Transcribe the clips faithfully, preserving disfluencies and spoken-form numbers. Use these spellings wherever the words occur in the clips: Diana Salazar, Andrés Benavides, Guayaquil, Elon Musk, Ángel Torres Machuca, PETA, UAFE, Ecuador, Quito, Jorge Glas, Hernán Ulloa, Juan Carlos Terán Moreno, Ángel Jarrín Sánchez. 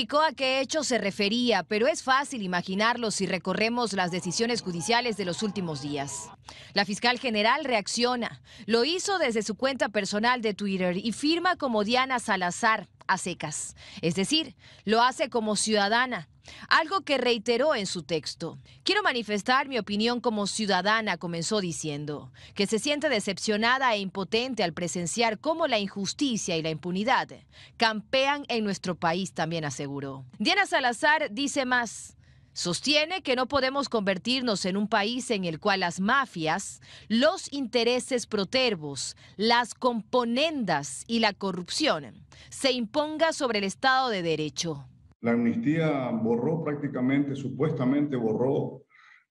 especificó a qué hecho se refería, pero es fácil imaginarlo si recorremos las decisiones judiciales de los últimos días. La fiscal general reacciona, lo hizo desde su cuenta personal de Twitter y firma como Diana Salazar a secas, es decir, lo hace como ciudadana. Algo que reiteró en su texto. Quiero manifestar mi opinión como ciudadana, comenzó diciendo, que se siente decepcionada e impotente al presenciar cómo la injusticia y la impunidad campean en nuestro país, también aseguró. Diana Salazar dice más. Sostiene que no podemos convertirnos en un país en el cual las mafias, los intereses protervos, las componendas y la corrupción se imponga sobre el Estado de Derecho. La amnistía borró prácticamente, supuestamente borró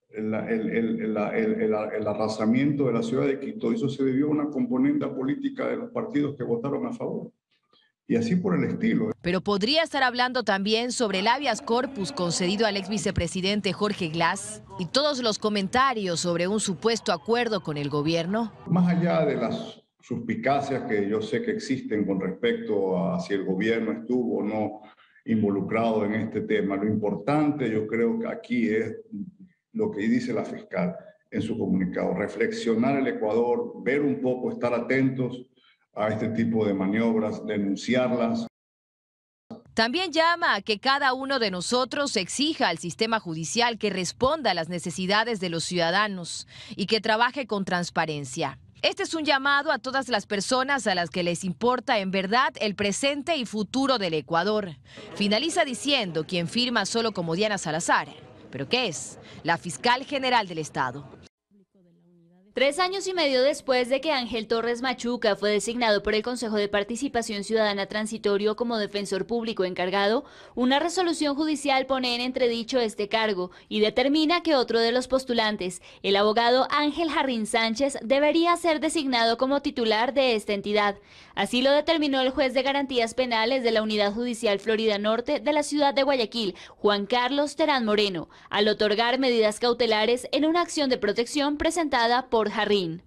el, el, el, el, el, el, el arrasamiento de la ciudad de Quito. Eso se debió a una componente política de los partidos que votaron a favor. Y así por el estilo. Pero podría estar hablando también sobre el habeas corpus concedido al ex vicepresidente Jorge Glas y todos los comentarios sobre un supuesto acuerdo con el gobierno. Más allá de las suspicacias que yo sé que existen con respecto a si el gobierno estuvo o no involucrado en este tema, lo importante yo creo que aquí es lo que dice la fiscal en su comunicado, reflexionar el Ecuador, ver un poco, estar atentos a este tipo de maniobras, denunciarlas. También llama a que cada uno de nosotros exija al sistema judicial que responda a las necesidades de los ciudadanos y que trabaje con transparencia. Este es un llamado a todas las personas a las que les importa en verdad el presente y futuro del Ecuador. Finaliza diciendo quien firma solo como Diana Salazar, pero que es la fiscal general del Estado. Tres años y medio después de que Ángel Torres Machuca fue designado por el Consejo de Participación Ciudadana Transitorio como defensor público encargado, una resolución judicial pone en entredicho este cargo y determina que otro de los postulantes, el abogado Ángel Jarrín Sánchez, debería ser designado como titular de esta entidad. Así lo determinó el juez de garantías penales de la Unidad Judicial Florida Norte de la ciudad de Guayaquil, Juan Carlos Terán Moreno, al otorgar medidas cautelares en una acción de protección presentada por Jarrín.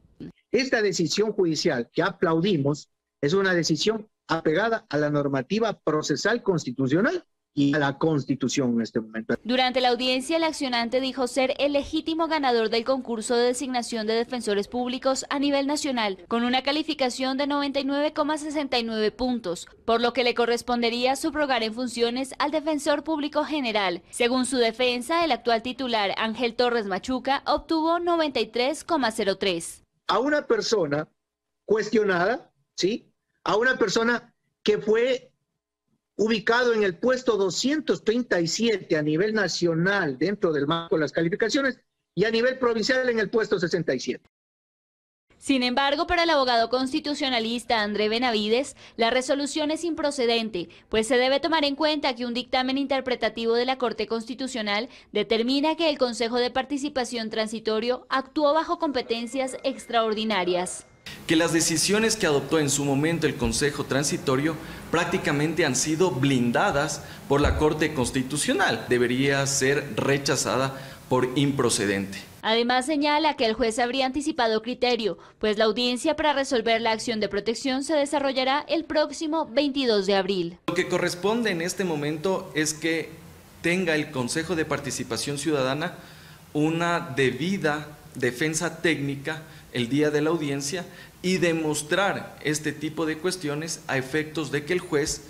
Esta decisión judicial que aplaudimos es una decisión apegada a la normativa procesal constitucional y a la Constitución en este momento. Durante la audiencia, el accionante dijo ser el legítimo ganador del concurso de designación de defensores públicos a nivel nacional, con una calificación de noventa y nueve coma sesenta y nueve puntos, por lo que le correspondería subrogar en funciones al defensor público general. Según su defensa, el actual titular, Ángel Torres Machuca, obtuvo noventa y tres coma cero tres. A una persona cuestionada, ¿sí? A una persona que fue ubicado en el puesto doscientos treinta y siete a nivel nacional dentro del marco de las calificaciones y a nivel provincial en el puesto sesenta y siete. Sin embargo, para el abogado constitucionalista Andrés Benavides, la resolución es improcedente, pues se debe tomar en cuenta que un dictamen interpretativo de la Corte Constitucional determina que el Consejo de Participación Transitorio actuó bajo competencias extraordinarias. Que las decisiones que adoptó en su momento el Consejo Transitorio prácticamente han sido blindadas por la Corte Constitucional. Debería ser rechazada por improcedente. Además señala que el juez habría anticipado criterio, pues la audiencia para resolver la acción de protección se desarrollará el próximo veintidós de abril. Lo que corresponde en este momento es que tenga el Consejo de Participación Ciudadana una debida defensa técnica el día de la audiencia y demostrar este tipo de cuestiones a efectos de que el juez,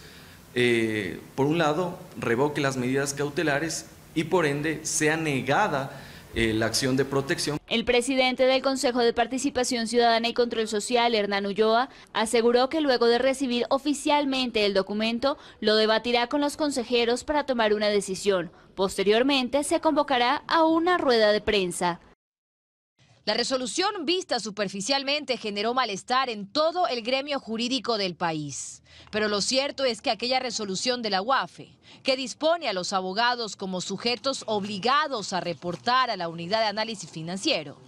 eh, por un lado, revoque las medidas cautelares y por ende sea negada eh, la acción de protección. El presidente del Consejo de Participación Ciudadana y Control Social, Hernán Ulloa, aseguró que luego de recibir oficialmente el documento, lo debatirá con los consejeros para tomar una decisión. Posteriormente se convocará a una rueda de prensa. La resolución vista superficialmente generó malestar en todo el gremio jurídico del país. Pero lo cierto es que aquella resolución de la U A F E, que dispone a los abogados como sujetos obligados a reportar a la Unidad de Análisis Financiero,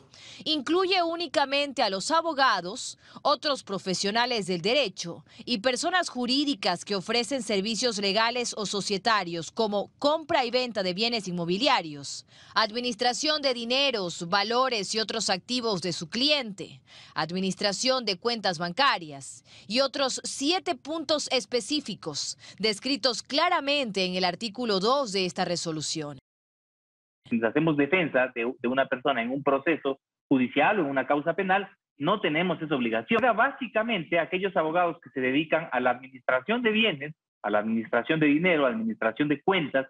Incluye únicamente a los abogados, otros profesionales del derecho y personas jurídicas que ofrecen servicios legales o societarios como compra y venta de bienes inmobiliarios, administración de dineros, valores y otros activos de su cliente, administración de cuentas bancarias y otros siete puntos específicos descritos claramente en el artículo dos de esta resolución. Si hacemos defensa de, de una persona en un proceso judicial o en una causa penal, no tenemos esa obligación. Ahora, básicamente, aquellos abogados que se dedican a la administración de bienes, a la administración de dinero, a la administración de cuentas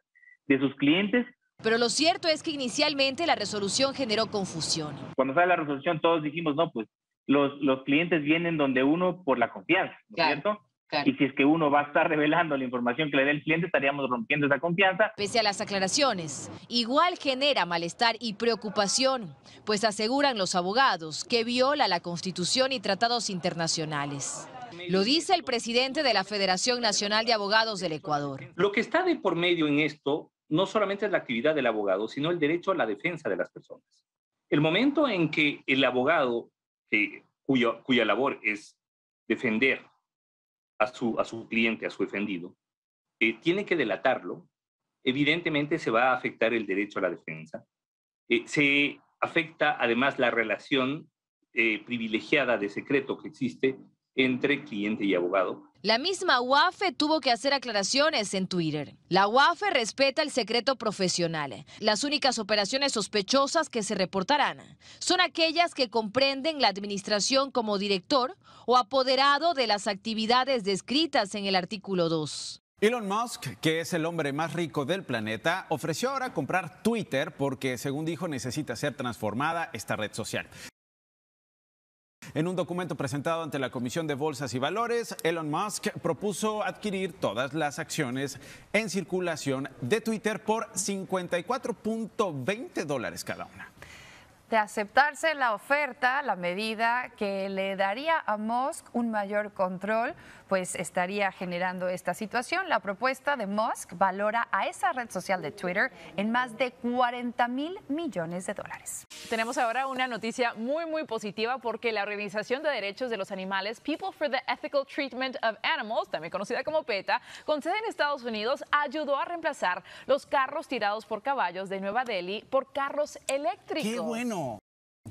de sus clientes. Pero lo cierto es que inicialmente la resolución generó confusión. Cuando sale la resolución todos dijimos, no, pues los, los clientes vienen donde uno por la confianza, ¿no es cierto? Claro. Y si es que uno va a estar revelando la información que le dé el cliente, estaríamos rompiendo esa confianza. Pese a las aclaraciones, igual genera malestar y preocupación, pues aseguran los abogados que viola la Constitución y tratados internacionales. Lo dice el presidente de la Federación Nacional de Abogados del Ecuador. Lo que está de por medio en esto no solamente es la actividad del abogado, sino el derecho a la defensa de las personas. El momento en que el abogado, eh, cuyo, cuya labor es defender A su, a su cliente, a su defendido, eh, tiene que delatarlo, evidentemente se va a afectar el derecho a la defensa. Eh, se afecta además la relación eh, privilegiada de secreto que existe entre cliente y abogado. La misma U A F E tuvo que hacer aclaraciones en Twitter. La U A F E respeta el secreto profesional. Las únicas operaciones sospechosas que se reportarán son aquellas que comprenden la administración como director o apoderado de las actividades descritas en el artículo dos. Elon Musk, que es el hombre más rico del planeta, ofreció ahora comprar Twitter porque, según dijo, necesita ser transformada esta red social. En un documento presentado ante la Comisión de Bolsas y Valores, Elon Musk propuso adquirir todas las acciones en circulación de Twitter por cincuenta y cuatro punto veinte dólares cada una. De aceptarse la oferta, la medida que le daría a Musk un mayor control, pues estaría generando esta situación. La propuesta de Musk valora a esa red social de Twitter en más de cuarenta mil millones de dólares. Tenemos ahora una noticia muy, muy positiva porque la Organización de Derechos de los Animales, People for the Ethical Treatment of Animals, también conocida como PETA, con sede en Estados Unidos, ayudó a reemplazar los carros tirados por caballos de Nueva Delhi por carros eléctricos. ¡Qué bueno!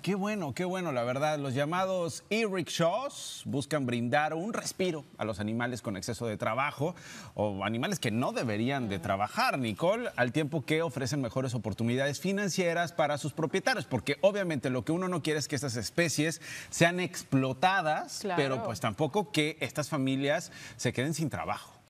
Qué bueno, qué bueno, la verdad. Los llamados e-rickshaws buscan brindar un respiro a los animales con exceso de trabajo o animales que no deberían de trabajar, Nicole, al tiempo que ofrecen mejores oportunidades financieras para sus propietarios, porque obviamente lo que uno no quiere es que estas especies sean explotadas, claro, pero pues tampoco que estas familias se queden sin trabajo.